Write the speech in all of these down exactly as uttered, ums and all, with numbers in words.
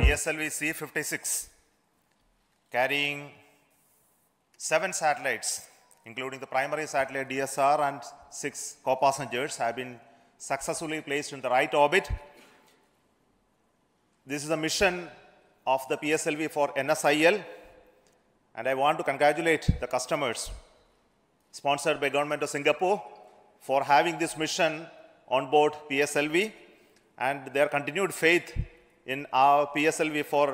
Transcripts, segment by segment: P S L V C fifty-six carrying seven satellites, including the primary satellite D S S A R and six co-passengers, have been successfully placed in the right orbit. This is the mission of the P S L V for N S I L, and I want to congratulate the customers sponsored by Government of Singapore for having this mission on board P S L V and their continued faith in our P S L V for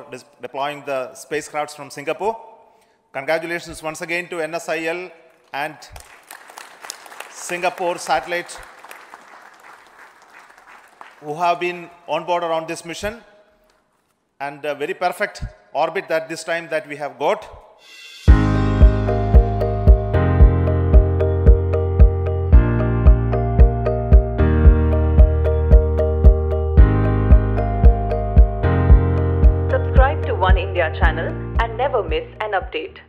deploying the spacecrafts from Singapore. Congratulations once again to N S I L and Singapore Satellite who have been on board around this mission, and a very perfect orbit that this time that we have got. Subscribe to Oneindia channel and never miss an update.